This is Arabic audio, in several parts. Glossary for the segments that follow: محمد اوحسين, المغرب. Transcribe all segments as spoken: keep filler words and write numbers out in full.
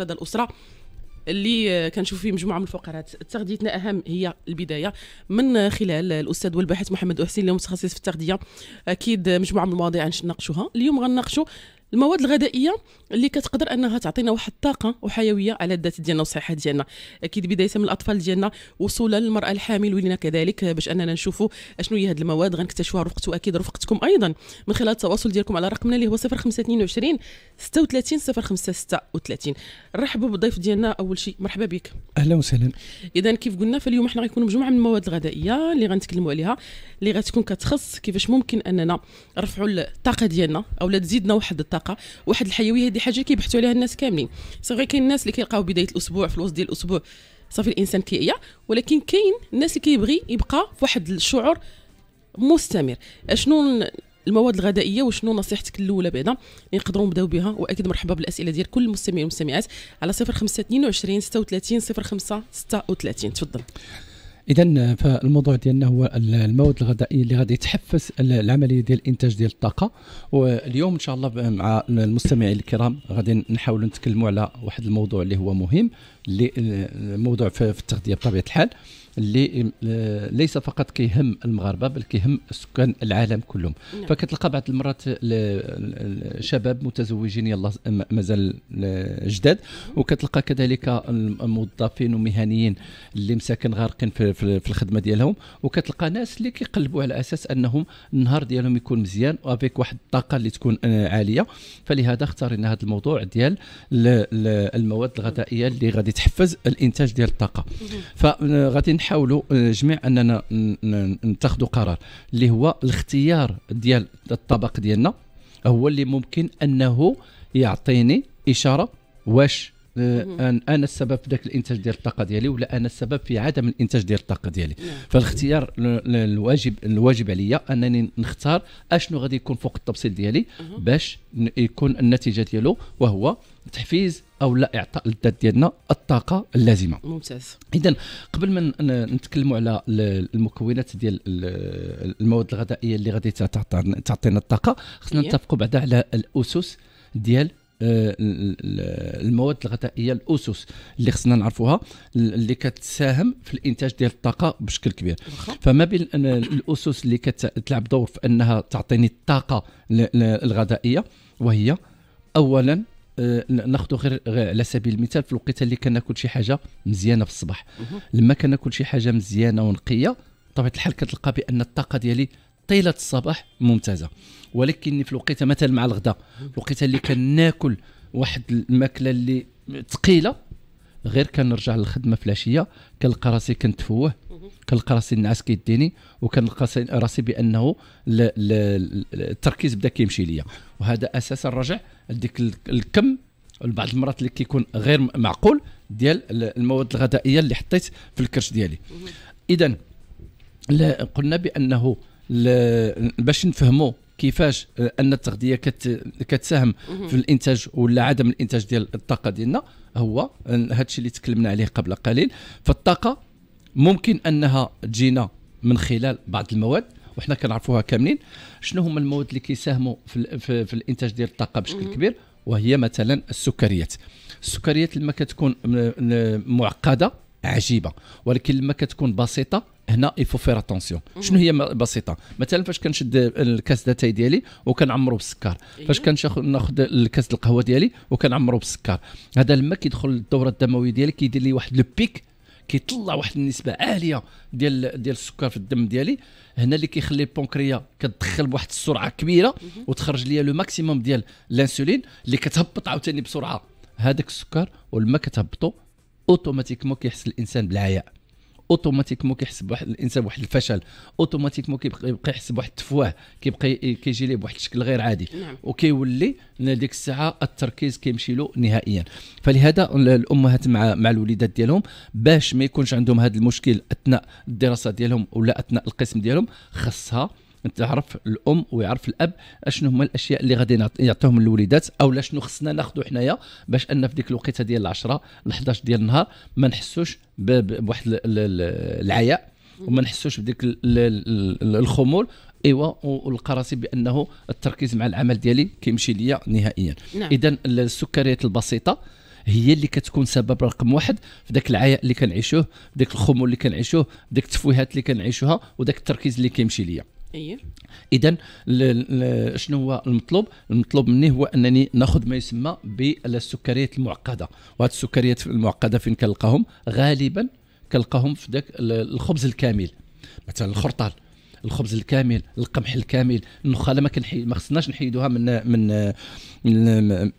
استشهاد الاسره اللي كنشوف فيه مجموعه من الفقرات. تغذيتنا اهم هي البدايه، من خلال الاستاذ والباحث محمد اوحسين اللي هو متخصص في التغذيه. اكيد مجموعه من المواضيع غنناقشوها اليوم. غنناقشوا المواد الغذائيه اللي كتقدر انها تعطينا واحد الطاقه وحيويه على الذات ديالنا والصحه ديالنا، اكيد بدايه من الاطفال ديالنا وصولا للمراه الحامل ولينا كذلك، باش اننا نشوفوا اشنو هي هذه المواد غنكتشفوها رفقتو اكيد رفقتكم ايضا من خلال التواصل ديالكم على رقمنا اللي هو صفر خمسة اثنين وعشرين ستة وثلاثين صفر خمسة ستة وثلاثين. نرحبوا بالضيف ديالنا. اول شيء مرحبا بك. اهلا وسهلا. اذا كيف قلنا فاليوم حنا غيكونوا مجموعه من المواد الغذائيه اللي غنتكلموا عليها، اللي غتكون كتخص كيفاش ممكن اننا نرفعوا الطاقه ديالنا اولا تزيدنا واحد الطاقه واحد الحيويه. هذه حاجه كيبحثوا عليها الناس كاملين، صافي كاين الناس اللي كيلقاو بدايه الاسبوع في الوسط ديال الاسبوع صافي الانسان كيعيا، ولكن كاين الناس اللي كيبغي يبقى في واحد الشعور مستمر. اشنو المواد الغذائيه وشنو نصيحتك الاولى بعدا اللي نقدروا نبداو بها؟ واكيد مرحبا بالاسئله ديال كل المستمعين والمستمعات على صفر خمسة اثنين وعشرين ستة وثلاثين صفر خمسة ستة وثلاثين. تفضل. اذا فالموضوع ديالنا هو المواد الغذائيه اللي غادي تحفز العمليه ديال الانتاج ديال الطاقه. واليوم ان شاء الله مع المستمعين الكرام غادي نحاولوا نتكلموا على واحد الموضوع اللي هو مهم، اللي الموضوع في التغذيه بطبيعه الحال، اللي ليس فقط كيهم المغاربه بل كيهم سكان العالم كلهم. نعم. فكتلقى بعض المرات شباب متزوجين يلا مازال جداد، وكتلقى كذلك الموظفين ومهنيين اللي مساكن غارقين في, في الخدمه ديالهم، وكتلقى ناس اللي كيقلبوا على اساس انهم النهار ديالهم يكون مزيان وافيك واحد الطاقه اللي تكون عاليه. فلهذا اختارنا هذا الموضوع ديال المواد الغذائيه اللي غادي تحفز الانتاج ديال الطاقه. فغادي نحاولوا جميع اننا نتخذوا قرار اللي هو الاختيار ديال الطبق ديالنا هو اللي ممكن انه يعطيني اشاره واش أن انا السبب في ذاك الانتاج ديال الطاقه ديالي ولا انا السبب في عدم الانتاج ديال الطاقه ديالي. فالاختيار الواجب الواجب عليا انني نختار اشنو غادي يكون فوق التبسيط ديالي باش يكون النتيجه ديالو وهو تحفيز او لا اعطاء الذات ديالنا الطاقه اللازمه. ممتاز. اذا قبل ما نتكلموا على المكونات ديال المواد الغذائيه اللي غادي تعطينا الطاقه، خصنا نتفقوا بعدا على الاسس ديال المواد الغذائيه، الاسس اللي خصنا نعرفوها اللي كتساهم في الانتاج ديال الطاقه بشكل كبير. فما بين الاسس اللي كتلعب دور في انها تعطيني الطاقه الغذائيه، وهي اولا ناخذ غير على سبيل المثال في الوقيته اللي كناكل شي حاجه مزيانه في الصباح، لما كناكل شي حاجه مزيانه ونقيه بطبيعه الحال كتلقى بان الطاقه ديالي طيله الصباح ممتازه. ولكن في الوقيته مثلا مع الغداء، في الوقيته اللي كناكل واحد الماكله اللي ثقيله، غير كنرجع للخدمه في العشيه كنلقى راسي كنتفوه، كنلقى راسي النعاس كيديني، وكنلقى راسي بانه ل ل التركيز بدا كيمشي ليا، وهذا اساسا رجع لديك الكم بعض المرات اللي كيكون غير معقول ديال المواد الغذائيه اللي حطيت في الكرش ديالي. اذا قلنا بانه باش نفهموا كيفاش ان التغذيه كت كتساهم في الانتاج ولا عدم الانتاج ديال الطاقه ديالنا، هو هذا الشيء اللي تكلمنا عليه قبل قليل. فالطاقه ممكن انها تجينا من خلال بعض المواد وحنا كنعرفوها كاملين شنو هما المواد اللي كيساهموا في, في, في الانتاج ديال الطاقه بشكل كبير، وهي مثلا السكريات. السكريات لما كتكون معقده عجيبه، ولكن لما كتكون بسيطه هنا يفو فير اتونسيون. شنو هي بسيطه؟ مثلا فاش كنشد الكاس داتاي ديالي وكنعمرو بالسكر، فاش كناخذ الكاس القهوه ديالي وكنعمرو بالسكر، هذا لما كيدخل الدوره الدمويه ديالي كيدير لي واحد لو بيك، كيطلع واحد النسبه عاليه ديال ديال السكر في الدم ديالي، هنا اللي كيخلي البونكريا كتدخل بواحد السرعه كبيره وتخرج لي لو ماكسيموم ديال الانسولين اللي كتهبط عاوتاني بسرعه هذاك السكر. ولما كتهبطو اوتوماتيكمون كيحس الانسان بالعياء، اوتوماتيكمون كيحس بواحد الانسان بواحد الفشل، اوتوماتيكمون كيبقى يحس بواحد التفوه، كيبقى كيجي ليه بواحد الشكل غير عادي. نعم. وكيولي ديك الساعه التركيز كيمشي له نهائيا. فلهذا الامهات مع مع الوليدات ديالهم باش ما يكونش عندهم هذا المشكل اثناء الدراسه ديالهم ولا اثناء القسم ديالهم، خاصها تعرف الام ويعرف الاب اشنو هما الاشياء اللي غادي يعطيهم للوليدات اولا شنو خصنا ناخذوا حنايا باش ان في ديك الوقيته ديال العشرة الحداش ديال النهار ما نحسوش بواحد العياء وما نحسوش بديك الخمول. ايوا ولقى راسي بانه التركيز مع العمل ديالي كيمشي ليا نهائيا. نعم. اذا السكريات البسيطه هي اللي كتكون سبب رقم واحد في داك العياء اللي كنعيشوه، في داك الخمول اللي كنعيشوه، في داك التفوهات اللي كنعيشوها، وداك التركيز اللي كيمشي ليا. اييه. اذا شنو هو المطلوب؟ المطلوب مني هو انني ناخذ ما يسمى بالسكريات المعقده، وهاد السكريات المعقده فين كنلقاهم؟ غالبا كنلقاهم في داك الخبز الكامل، مثلا الخرطال، الخبز الكامل، القمح الكامل، النخاله ما كنحي ما خصناش نحيدوها من من من من,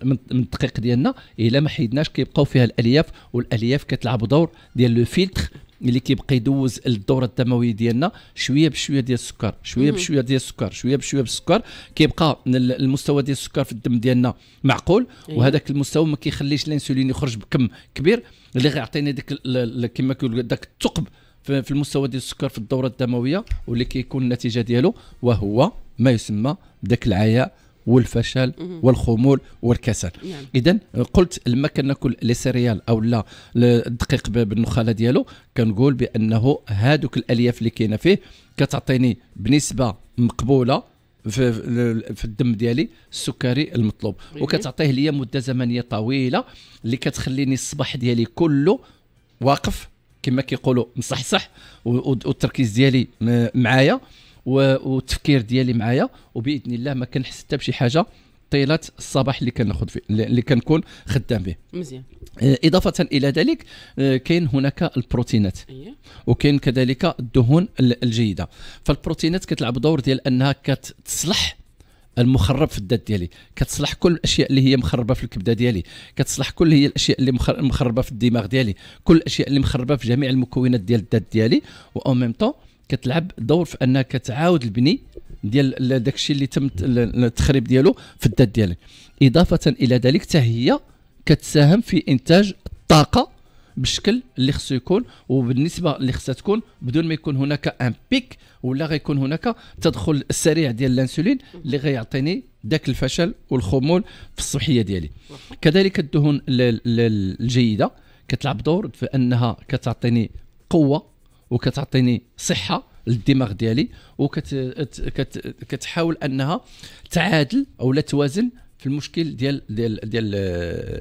من الدقيق ديالنا الا ما حيدناش، كيبقاو فيها الالياف، والالياف كتلعب دور ديال لو فيلتر اللي كيبقى يدوز الدوره الدمويه ديالنا شويه بشويه ديال السكر، شويه بشويه ديال السكر، شويه بشويه بالسكر، كيبقى المستوى ديال السكر في الدم ديالنا معقول، وهذاك المستوى ما كيخليش الانسولين يخرج بكم كبير اللي غيعطيني ديك كما كيقولوا داك الثقب في المستوى ديال السكر في الدوره الدمويه، واللي كيكون النتيجه ديالو وهو ما يسمى داك العياء والفشل والخمول والكسل. يعني. اذا قلت لما كناكل لي سيريال او لا الدقيق بالنخاله ديالو، كنقول بانه هادوك الالياف اللي كاينه فيه كتعطيني بنسبه مقبوله في في الدم ديالي السكري المطلوب، وكتعطيه ليا مده زمنيه طويله اللي كتخليني الصباح ديالي كله واقف كما كيقولوا مصحصح، والتركيز ديالي معايا والتفكير ديالي معايا، وباذن الله ما كنحس حتى بشي حاجه طيله الصباح اللي كناخذ فيه اللي كنكون خدام به. مزيان. اضافه الى ذلك كاين هناك البروتينات، وكاين كذلك الدهون الجيده. فالبروتينات كتلعب دور ديال انها كتصلح المخرب في الذات ديالي، كتصلح كل الاشياء اللي هي مخربه في الكبده ديالي، كتصلح كل هي الاشياء اللي مخربه في الدماغ ديالي، كل الاشياء اللي مخربه في جميع المكونات ديال الذات ديالي، واو ميم طون كتلعب دور في انها كتعاود البني ديال داكشي اللي تم التخريب ديالو في الذات ديالي. اضافه الى ذلك حتى هي كتساهم في انتاج الطاقه بالشكل اللي خصو يكون وبالنسبه اللي خصها تكون، بدون ما يكون هناك ان بيك ولا غيكون هناك تدخل السريع ديال الانسولين اللي غيعطيني ذاك الفشل والخمول في الصحيه ديالي. كذلك الدهون الجيده كتلعب دور في انها كتعطيني قوه وكتعطيني صحه للدماغ ديالي، وكتحاول انها تعادل او لا توازن في المشكل ديال ديال ديال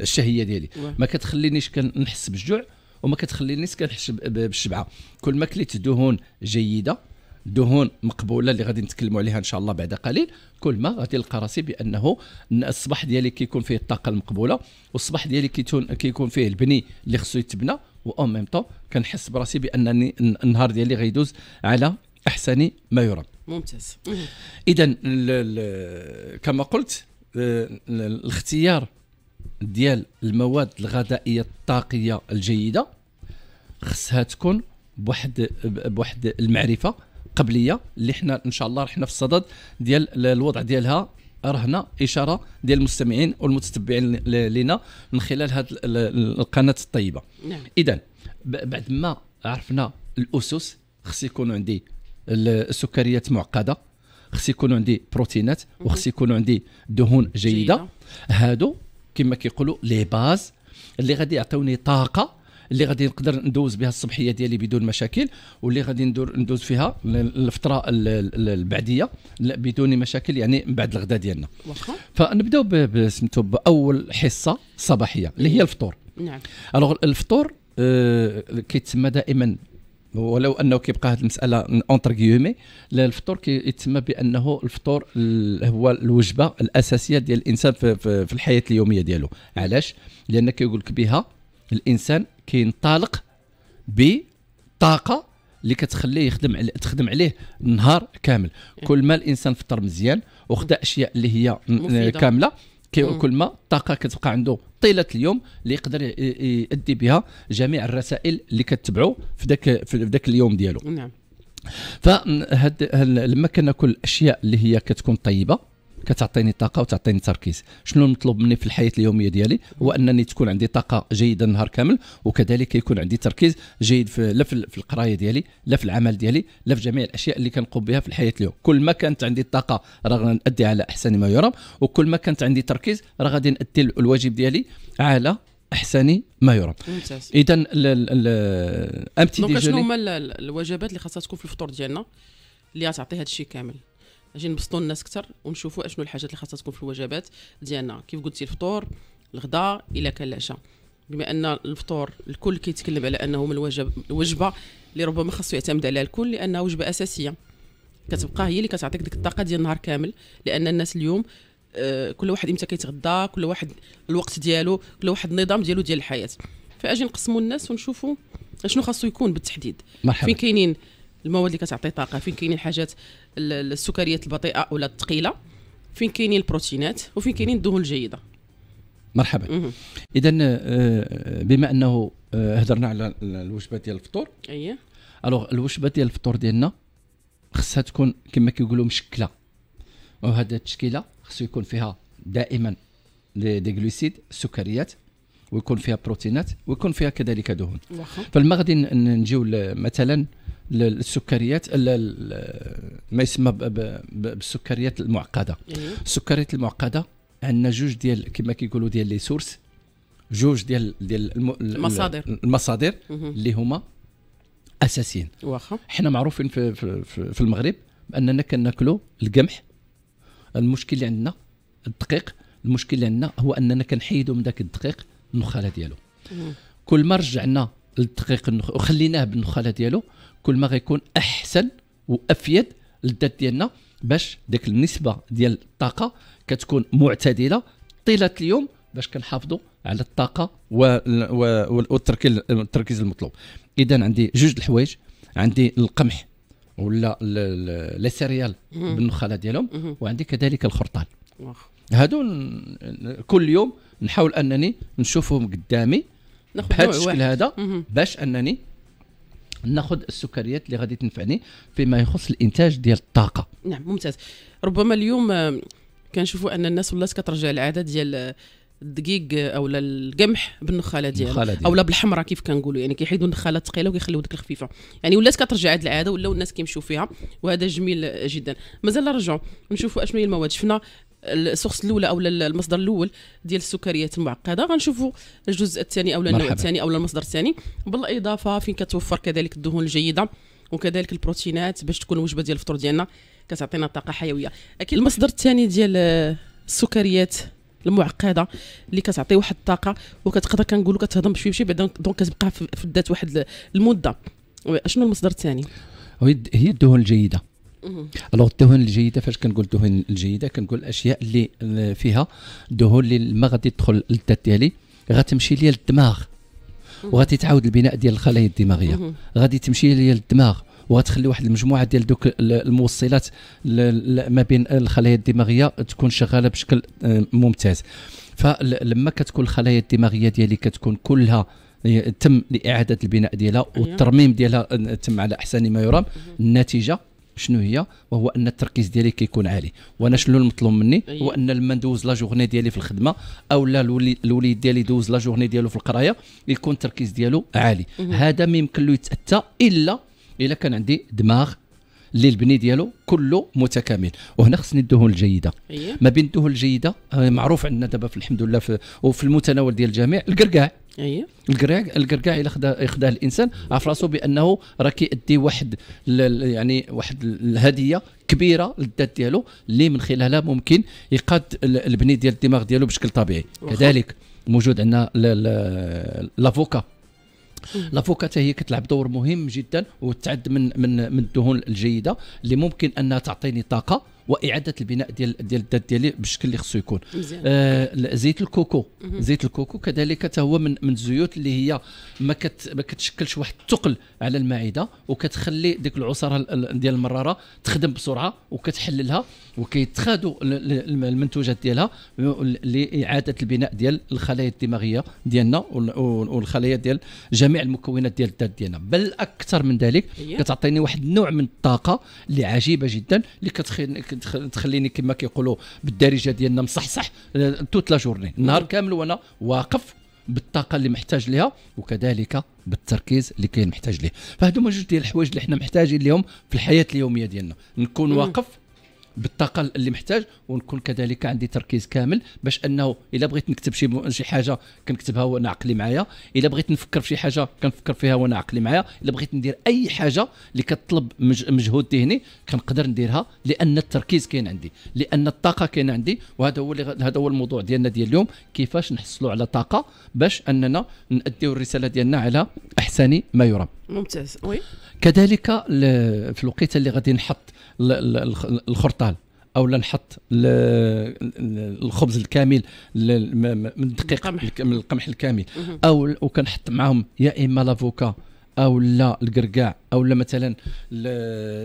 الشهيه ديالي. ما كتخلينيش كنحس بالجوع وما كتخلينيش كنحس بالشبعه. كل ما كليت دهون جيده، دهون مقبوله اللي غادي نتكلموا عليها ان شاء الله بعد قليل، كل ما غادي نلقى راسي بانه الصباح ديالي كيكون فيه الطاقه المقبوله، والصباح ديالي كيكون فيه البني اللي خصو يتبنى، وأو ميم طون كنحس براسي بانني النهار ديالي غيدوز على احسن ما يرام. ممتاز. اذا كما قلت الاختيار ديال المواد الغذائيه الطاقيه الجيده خصها تكون بواحد بواحد المعرفه قبليه اللي حنا ان شاء الله رحنا في الصدد ديال الوضع ديالها، رهنا اشاره ديال المستمعين والمتتبعين لنا من خلال هذه القناه الطيبه. نعم. اذا بعد ما عرفنا الاسس، خص يكون عندي السكريات معقده، خص يكون عندي بروتينات، وخص يكون عندي دهون جيده, جيدة. هادو كما كيقولوا لي باز اللي غادي يعطيوني طاقه اللي غادي نقدر ندوز بها الصبحيه ديالي بدون مشاكل، واللي غادي ندور ندوز فيها الفتره البعديه بدون مشاكل، يعني من بعد الغداء ديالنا. واخا فنبداو بسميتو باول حصه صباحيه اللي هي الفطور. نعم. الوغ الفطور آه كيتسمى دائما، ولو انه كيبقى هذه المساله اونتر كيومي، الفطور كيتسمى بانه الفطور هو الوجبه الاساسيه ديال الانسان في, في الحياه اليوميه ديالو. علاش؟ لان كيقول لك بها الانسان كينطلق بطاقه اللي كتخليه يخدم علي تخدم عليه النهار كامل. كل ما الانسان فطر مزيان وخدا اشياء اللي هي مفيدة. كامله كل ما الطاقه كتبقى عنده طيله اليوم اللي يقدر يؤدي بها جميع الرسائل اللي كتبعو في ذاك في ذاك اليوم ديالو. نعم. فهاد لما كناكل الاشياء اللي هي كتكون طيبه كتعطيني طاقه وتعطيني تركيز. شنو المطلوب مني في الحياه اليوميه ديالي؟ هو انني تكون عندي طاقه جيده النهار كامل، وكذلك يكون عندي تركيز جيد في لا في القرايه ديالي لا في العمل ديالي لا في جميع الاشياء اللي كنقوم بها في الحياه اليوم. كل ما كانت عندي الطاقه راه غنأدي على احسن ما يرام، وكل ما كانت عندي تركيز راه غادي نأدي الواجب ديالي على احسن ما يرام. ممتاز. اذا امتي ديجوني شنو هما الوجبات اللي خاصها تكون في الفطور ديالنا اللي غتعطي هذا الشيء كامل؟ اجي نبسطوا الناس اكثر ونشوفوا اشنو الحاجات اللي خاصها تكون في الوجبات ديالنا. كيف قلتي الفطور، الغداء الى كالعشاء، بما ان الفطور الكل كيتكلم على انه من الوجب الوجبه اللي ربما خاصو يعتمد عليها الكل، لانها وجبه اساسيه كتبقى هي اللي كتعطيك ديك الطاقه ديال النهار كامل. لان الناس اليوم كل واحد امتى كيتغدى، كل واحد الوقت ديالو، كل واحد النظام ديالو ديال الحياه. فاجي نقسموا الناس ونشوفوا شنو خاصو يكون بالتحديد. مرحبا. فين كاينين المواد اللي كتعطي طاقه، فين كاينين الحاجات السكريات البطيئه ولا الثقيله، فين كاينين البروتينات، وفين كاينين الدهون الجيده. مرحبا. اذا بما انه هضرنا على الوجبه ديال الفطور، اييه الوغ الوجبه ديال الفطور ديالنا خصها تكون كما كيقولوا مشكله، وهذا التشكيله خصو يكون فيها دائما دي غلوسيد السكريات، ويكون فيها بروتينات، ويكون فيها كذلك دهون. فلما غادي نجيو مثلا للسكريات، ما يسمى بالسكريات المعقده. السكريات المعقده عندنا جوج ديال كما كيقولوا ديال لي سورس، جوج ديال ديال الم... المصادر المصادر اللي هما اساسيين. واخا حنا معروفين في في, في المغرب باننا كناكلوا القمح. المشكل اللي عندنا الدقيق، المشكل اللي عندنا هو اننا كنحيدوا من ذاك الدقيق النخاله ديالو. كل ما رجعنا للدقيق النخ... وخليناه بالنخاله ديالو، كل ما غيكون احسن وافيد للذات ديالنا، باش ديك النسبه ديال الطاقه كتكون معتدله طيله اليوم، باش كنحافظوا على الطاقه والتركيز المطلوب. اذا عندي جوج الحوايج، عندي القمح ولا لي سيريال بالنخاله ديالهم، وعندي كذلك الخرطال. هادو كل يوم نحاول انني نشوفهم قدامي بهذا الشكل هذا، باش انني ناخذ السكريات اللي غادي تنفعني فيما يخص الانتاج ديال الطاقه. نعم ممتاز. ربما اليوم كنشوفوا ان الناس ولات كترجع العاده ديال الدقيق اولا القمح بالنخاله ديالها اولا بالحمراء كيف كنقولوا، يعني كيحيدوا النخاله الثقيله وكيخليو ديك الخفيفه، يعني ولات كترجع هذه العاده، ولاو الناس كيمشيو فيها، وهذا جميل جدا. مازال نرجعوا نشوفوا اشنو هي المواد. شفنا السورس الاولى او المصدر الاول ديال السكريات المعقده، غنشوفوا الجزء الثاني او النوع الثاني او المصدر الثاني، بالاضافه فين كتوفر كذلك الدهون الجيده وكذلك البروتينات، باش تكون الوجبه ديال الفطور ديالنا كتعطينا طاقه حيويه. اكيد المصدر الثاني ديال السكريات المعقده اللي كتعطي واحد الطاقه وكتقدر كنقولوا كتهضم بشويه بشويه، بعدا دونك كتبقى في الذات واحد المده. شنو المصدر الثاني؟ هي الدهون الجيده. الوغ الدهون الجيده، فاش كنقول الدهون الجيده كنقول الاشياء اللي فيها دهون اللي ما غادي تدخل للذات ديالي غتمشي ليا للدماغ، وغادي تعاود البناء ديال الخلايا الدماغيه، غادي تمشي ليا للدماغ، وغتخلي واحد المجموعه ديال دوك الموصلات ما بين الخلايا الدماغيه تكون شغاله بشكل ممتاز. فلما كتكون الخلايا الدماغيه ديالي كتكون كلها تم لاعاده البناء ديالها والترميم ديالها تم على احسن ما يرام، النتيجه شنو هي؟ وهو ان التركيز ديالي كيكون عالي. وانا شنو المطلوب مني؟ هو ان لما ندوز لا جورني ديالي في الخدمه اولا الوليد ديالي دوز لا جورني ديالو في القرايه، يكون التركيز ديالو عالي. هذا ما يمكن له يتاتى الا الا كان عندي دماغ اللي البني ديالو كله متكامل، وهنا خصني الدهون الجيده. ما بين الدهون الجيده معروف عندنا دابا الحمد لله في وفي المتناول ديال الجميع الكركاع. اييه الكركاع الكركاع الا خدا يخداه الانسان عرف راسو بانه راه كيأدي واحد يعني واحد الهديه كبيره للذات ديالو، اللي من خلالها ممكن يقاد البني ديال الدماغ ديالو بشكل طبيعي. كذلك موجود عندنا لافوكا. لافوكا هي كتلعب دور مهم جدا وتعد من من من الدهون الجيده اللي ممكن انها تعطيني طاقه واعاده البناء ديال ديال الذات ديالي بالشكل اللي خصو يكون. آه زيت الكوكو، زيت الكوكو كذلك حتى هو من من الزيوت اللي هي ما كت ما كتشكلش واحد الثقل على المعده، وكتخلي ديك العصاره ديال المراره تخدم بسرعه وكتحللها، وكيتخادوا المنتوجات ديالها لاعاده البناء ديال الخلايا الدماغيه ديالنا والخلايا ديال جميع المكونات ديال الذات ديالنا. بل اكثر من ذلك كتعطيني واحد النوع من الطاقه اللي عجيبه جدا، اللي كتخليني تخليني كما كيقولوا بالدارجه ديالنا مصحصح توت لا جورني النهار كامل، وانا واقف بالطاقه اللي محتاج لها وكذلك بالتركيز اللي كاين محتاج ليه. فهادو جوج ديال الحوايج اللي حنا محتاجين لهم في الحياه اليوميه ديالنا، نكون واقف بالطاقه اللي محتاج، ونكون كذلك عندي تركيز كامل باش انه الا بغيت نكتب شي شي حاجه كنكتبها وانا عقلي معايا، الا بغيت نفكر في شي حاجه كنفكر فيها وانا عقلي معايا، الا بغيت ندير اي حاجه اللي كتطلب مجهود ذهني كنقدر نديرها، لان التركيز كاين عندي، لان الطاقه كاين عندي. وهذا هو هذا هو الموضوع ديالنا ديال اليوم، كيفاش نحصلوا على طاقه باش اننا نأديو الرساله ديالنا على احسن ما يرام. ممتاز. وي كذلك في الوقيته اللي غادي نحط الخرطال اولا نحط الخبز الكامل من الدقيق من القمح الكامل، او وكنحط معهم يا اما لافوكا او لا القرقاع او لا مثلا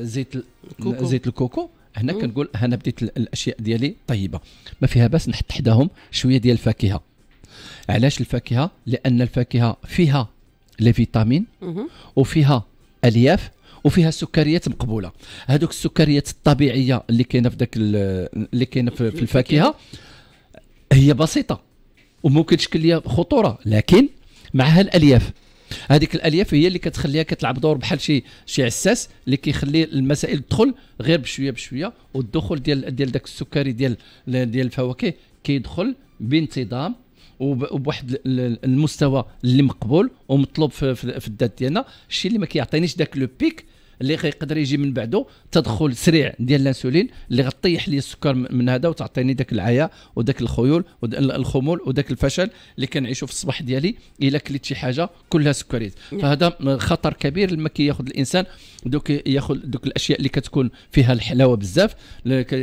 زيت الكوكو. زيت الكوكو هنا كنقول هنا بديت الاشياء ديالي طيبه ما فيها باس، نحط حداهم شويه ديال الفاكهه. علاش الفاكهه؟ لان الفاكهه فيها لي فيتامين وفيها الياف وفيها سكريات مقبوله، هذوك السكريات الطبيعيه اللي كاينه في داك اللي كاينه في الفاكهه هي بسيطه وممكن تشكل ليها خطوره، لكن معها الالياف، هذيك الالياف هي اللي كتخليها كتلعب دور بحال شي شي عساس اللي كيخلي المسائل تدخل غير بشويه بشويه، والدخول ديال ديال داك السكري ديال ديال الفواكه كيدخل بانتظام وبواحد المستوى اللي مقبول ومطلوب في, في الذات ديالنا، الشيء اللي ما كيعطينيش داك لو بيك اللي غيقدر يجي من بعده تدخل سريع ديال الانسولين اللي غطيح لي السكر من هذا وتعطيني داك العياء وداك الخيول الخمول وداك الفشل اللي كنعيشو في الصباح ديالي الا كليت شي حاجه كلها سكريات. فهذا خطر كبير لما كياخذ الانسان دوك ياخذ دوك الاشياء اللي كتكون فيها الحلاوه بزاف،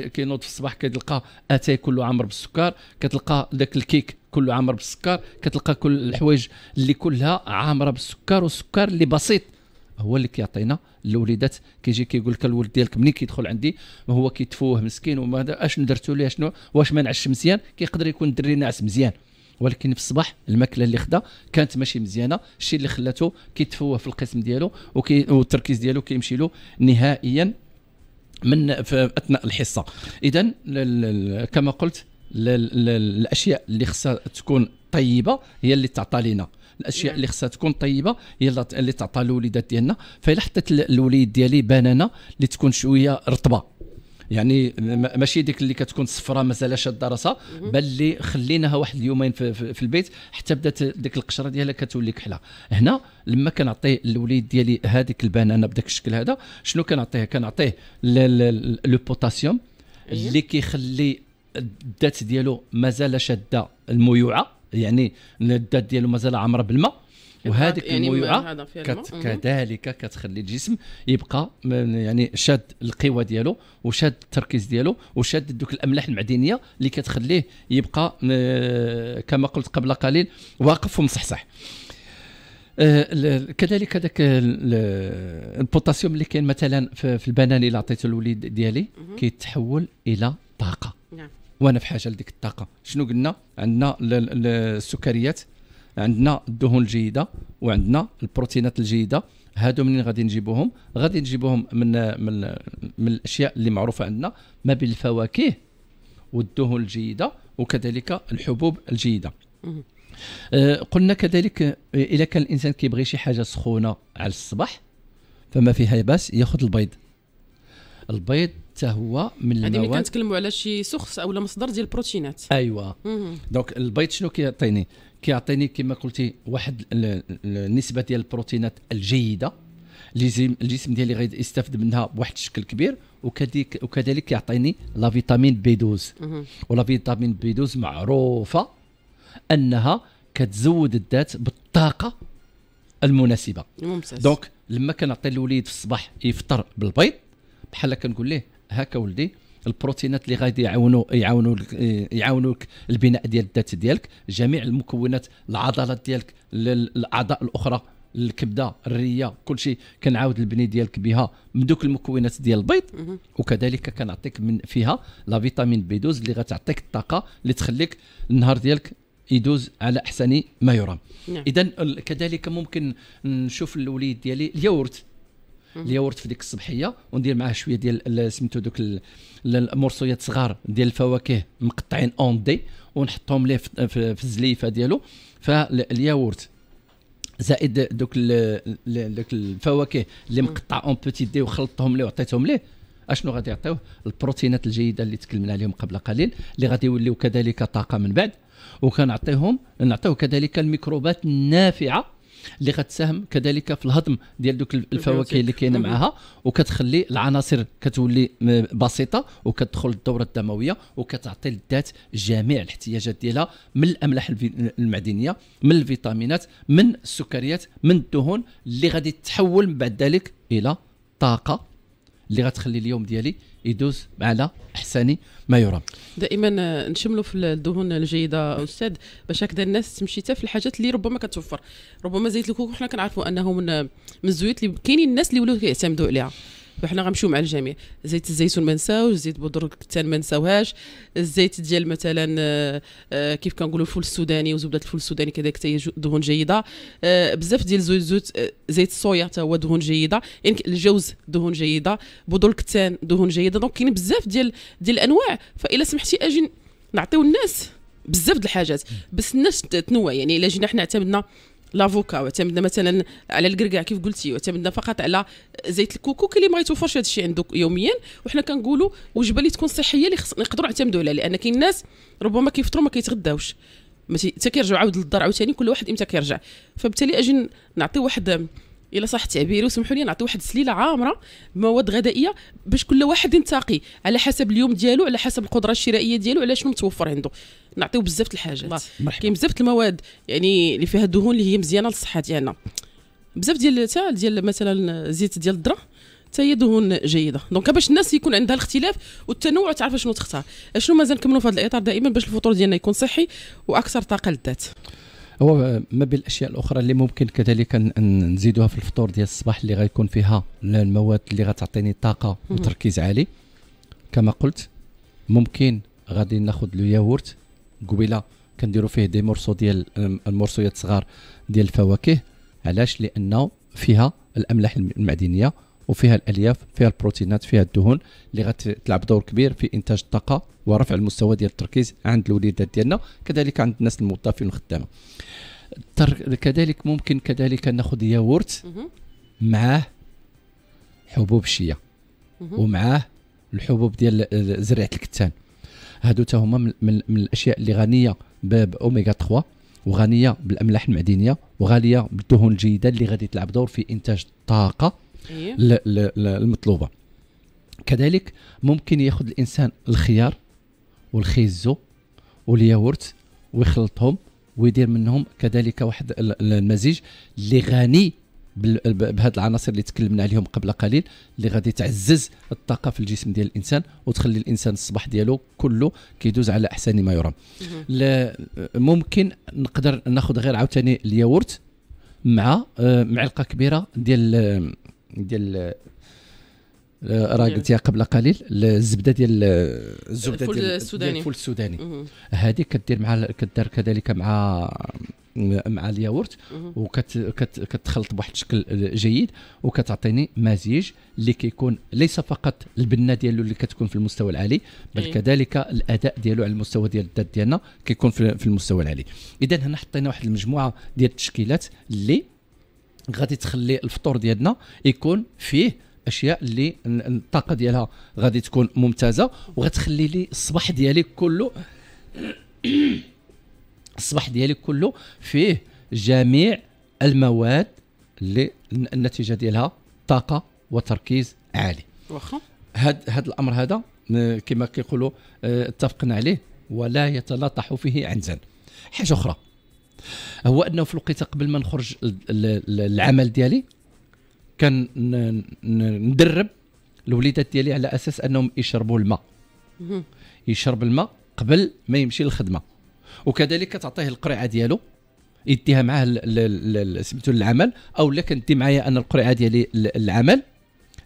كينوض في الصباح كتلقى اتاي كله عامر بالسكر، كتلقى داك الكيك كله عامر بالسكر، كتلقى كل الحوايج اللي كلها عامره بالسكر، والسكر اللي بسيط هو اللي كيعطينا الوليدات. كيجي كيقول لك الولد ديالك منين كيدخل عندي هو كيتفوه مسكين وماذا اشنو درتو ليه شنو واش ما نعش مزيان، كيقدر يكون الدري ناعس مزيان ولكن في الصباح الماكله اللي خدا كانت ماشي مزيانه، الشيء اللي خلاته كيتفوه في القسم ديالو والتركيز ديالو كيمشي له نهائيا من في اثناء الحصه. اذا كما قلت الاشياء اللي خصها تكون طيبه هي اللي تعطى لينا، الاشياء اللي خصها تكون طيبه هي اللي تعطى الوليدات ديالنا. فالا حطيت الوليد ديالي بنانه اللي تكون شويه رطبه، يعني ماشي ديك اللي كتكون صفراء مازال شاده راسها، بل اللي خليناها واحد اليومين في, في, في البيت حتى بدات ديك القشره ديالها كتولي كحله. هنا لما كنعطي الوليد ديالي هذيك البنانه بداك الشكل هذا شنو كنعطيه؟ كنعطيه لو بوتاسيوم اللي كيخلي الذات ديالو مازال شاده الميوعه، يعني الذات ديالو مازال عامره بالماء، وهذيك يعني الميوعه كت كذلك كتخلي الجسم يبقى يعني شاد القوه ديالو وشاد التركيز ديالو وشاد دوك الاملاح المعدنيه اللي كتخليه يبقى كما قلت قبل قليل واقف ومصحصح. كذلك هذاك البوتاسيوم اللي كاين مثلا في البنان اللي عطيته الوليد ديالي كيتحول الى طاقه. نعم. وانا في حاجه لديك الطاقه. شنو قلنا؟ عندنا السكريات، عندنا الدهون الجيده، وعندنا البروتينات الجيده. هادو منين غادي نجيبوهم؟ غادي نجيبوهم من من من الاشياء اللي معروفه عندنا ما بين الفواكه والدهون الجيده وكذلك الحبوب الجيده. أه قلنا كذلك اذا كان الانسان كيبغي شي حاجه سخونه على الصباح فما فيها باس ياخذ البيض. البيض حتى هو من المواد هذه ملي كنتكلموا على شي سخس اولا مصدر ديال البروتينات. ايوا دونك البيض شنو كيعطيني؟ كيعطيني كما قلتي واحد النسبه ديال البروتينات الجيده اللي الجسم ديالي غادي يستافد منها بواحد الشكل كبير، وكذلك وكذلك كيعطيني لا فيتامين بي دوز. ولا فيتامين بي دوز معروفه انها كتزود الذات بالطاقه المناسبه. ممتاز. دونك لما كنعطي الوليد في الصباح يفطر بالبيض بحال كنقول ليه هاكا ولدي البروتينات اللي غادي يعاونوا يعاونوا يعاونوك البناء ديال الذات ديالك، جميع المكونات العضلات ديالك الاعضاء الاخرى الكبده الريه كلشي كنعاود البني ديالك بها من دوك المكونات ديال البيض، وكذلك كنعطيك من فيها لا فيتامين بي دوز اللي غتعطيك الطاقه اللي تخليك النهار ديالك يدوز على احسن ما يرام. نعم. اذا كذلك ممكن نشوف الوليد ديالي اليورت الياورت في ديك الصبحيه وندير معاه شويه ديال سميتو دوك المرصويات صغار ديال الفواكه مقطعين اون دي ونحطهم ليه في الزليفه ديالو. فالياورت زائد دوك دوك الفواكه اللي مقطع اون بوتي دي وخلطتهم ليه وعطيتهم ليه اشنو غادي يعطيوه؟ البروتينات الجيده اللي تكلمنا عليهم قبل قليل، اللي غادي يوليو كذلك طاقه من بعد، وكنعطيهم نعطيو كذلك الميكروبات النافعه اللي غتساهم كذلك في الهضم ديال دوك الفواكه اللي كاينه معاها، وكتخلي العناصر كتولي بسيطه وكتدخل الدوره الدمويه، وكتعطي للذات جميع الاحتياجات ديالها من الاملاح المعدنيه، من الفيتامينات، من السكريات، من الدهون، اللي غادي تحول من بعد ذلك الى طاقه اللي غتخلي اليوم ديالي يدوز على احسن ما يرام. دائما نشملوا في الدهون الجيده استاذ، باش هكذا الناس تمشي حتى في الحاجات اللي ربما كتوفر، ربما زيت الكوكو حنا كنعرفوا انه من من الزيوت اللي كاينين الناس اللي ولاو كيعتمدوا عليها، فحنا غنمشيو مع الجميع. زيت الزيتون ما نساوش، زيت بودر الكتان ما نساوهاش، الزيت ديال مثلا كيف كنقولوا الفول السوداني وزبده الفول السوداني كذلك حتى هي دهون جيده، بزاف ديال زيوت زيت زيت الصويا حتى هو دهون جيده، يعني الجوز دهون جيده، بودر الكتان دهون جيده، دونك كاين بزاف ديال ديال الانواع. فإلا سمحتي اجي نعطيو الناس بزاف د الحاجات، بس الناس تنوع. يعني الا جينا حنا اعتمدنا لافوكا واعتمدنا مثلا على الكركاع كيف قلتي، واعتمدنا فقط على زيت الكوكو، كاين اللي ما يتوفرش هذا الشيء عندك يوميا، وحنا كنقولوا وجبه اللي تكون صحيه اللي نقدروا نعتمدوا عليها، لان كاين ناس ربما كيفطروا ما كيتغداوش، حتى كيرجعوا عاود للدار عاوتاني، كل واحد امتى كيرجع. فبالتالي اجي نعطي واحد، إلا صح التعبير وسمحوا لي، نعطي واحد سليله عامره مواد غذائيه باش كل واحد ينتقي على حسب اليوم ديالو، على حسب القدره الشرائيه ديالو، على شنو متوفر عنده. نعطيو بزاف د الحاجات، كاين بزاف د المواد يعني اللي فيها الدهون اللي هي مزيانه للصحه ديالنا، بزاف ديال تاع ديال مثلا زيت ديال الذره حتى هي دهون جيده. دونك باش الناس يكون عندها الاختلاف والتنوع، تعرف شنو تختار، شنو مازال نكملوا في هذا الاطار دائما باش الفطور ديالنا يكون صحي واكثر طاقه للذات. هو ما بين الاشياء الاخرى اللي ممكن كذلك نزيدوها في الفطور ديال الصباح، اللي غيكون فيها المواد اللي غتعطيني طاقه وتركيز عالي، كما قلت ممكن غادي ناخذ الياغورت قبيله كنديروا فيه دي مورسو ديال المورسويات صغار ديال الفواكه. علاش؟ لانه فيها الاملاح المعدنيه وفيها الالياف، فيها البروتينات، فيها الدهون اللي غتلعب دور كبير في انتاج الطاقه ورفع المستوى ديال التركيز عند الوليدات ديالنا، كذلك عند الناس الموظفين والخدامه. كذلك ممكن كذلك ناخذ ياغورت معاه حبوب الشيا ومعاه الحبوب ديال زريعه الكتان، هادو تا هما من, من الاشياء اللي غنيه باوميغا ثلاثة وغنيه بالاملاح المعدنيه وغاليه بالدهون الجيده اللي غادي تلعب دور في انتاج الطاقه المطلوبه. كذلك ممكن ياخذ الانسان الخيار والخيزو والياغورت ويخلطهم ويدير منهم كذلك واحد المزيج اللي غني بهاد العناصر اللي تكلمنا عليهم قبل قليل، اللي غادي تعزز الطاقه في الجسم ديال الانسان وتخلي الانسان الصباح ديالو كله كيدوز على احسن ما يرام. ممكن نقدر ناخذ غير عاوتاني الياغورت مع معلقه كبيره ديال ديال راه قلتيها قبل قليل، الزبده ديال الزبده ديال الفول السوداني، هذه كدير مع كدار كذلك مع مع الياغورت وكتخلط بواحد الشكل جيد، وكتعطيني مزيج اللي كيكون ليس فقط البنه ديالو اللي كتكون في المستوى العالي، بل أيه. كذلك الاداء ديالو على المستوى ديال الذات ديالنا كيكون في المستوى العالي. اذا هنا حطينا واحد المجموعه ديال التشكيلات اللي غادي تخلي الفطور ديالنا يكون فيه اشياء اللي الطاقه ديالها غادي تكون ممتازه، وغتخلي لي الصباح ديالي كله الصباح ديالي كله فيه جميع المواد اللي النتيجه ديالها طاقه وتركيز عالي. واخا هاد هاد الامر هذا كما كيقولوا اتفقنا عليه ولا يتلاطح فيه عنزا. حاجه اخرى هو انه في الوقيته قبل ما نخرج العمل ديالي كان ندرب الوليدات ديالي على اساس انهم يشربوا الماء، يشرب الماء قبل ما يمشي للخدمه، وكذلك تعطيه القرعه ديالو يديها معاه سميتو للعمل، او لا كندي معايا انا القرعه ديالي للعمل.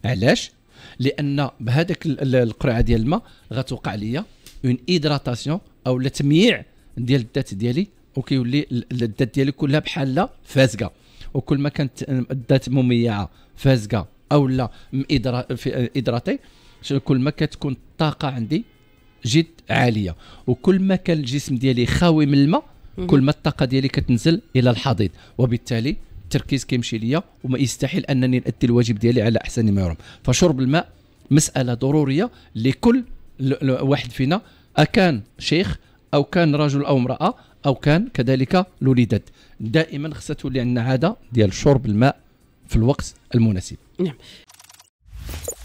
علاش؟ لان بهذاك القرعه ديال الماء غتوقع ليا اون ايدراتاسيون او تمييع ديال الذات ديالي، وكيولي الذات ديالي كلها بحال فازقه، وكل ما كانت الذات مميعه فازقه او لا ادراتي، كل ما كتكون الطاقه عندي جد عاليه، وكل ما كان الجسم ديالي خاوي من الماء كل ما الطاقه ديالي كتنزل الى الحضيض، وبالتالي التركيز كيمشي ليا وما يستحيل انني نأدي الواجب ديالي على احسن ما يرام. فشرب الماء مسألة ضرورية لكل واحد فينا، أكان شيخ أو كان رجل أو امرأة أو كان كذلك الوليدات. دائما خصها تولي عندنا عادة ديال شرب الماء في الوقت المناسب. نعم.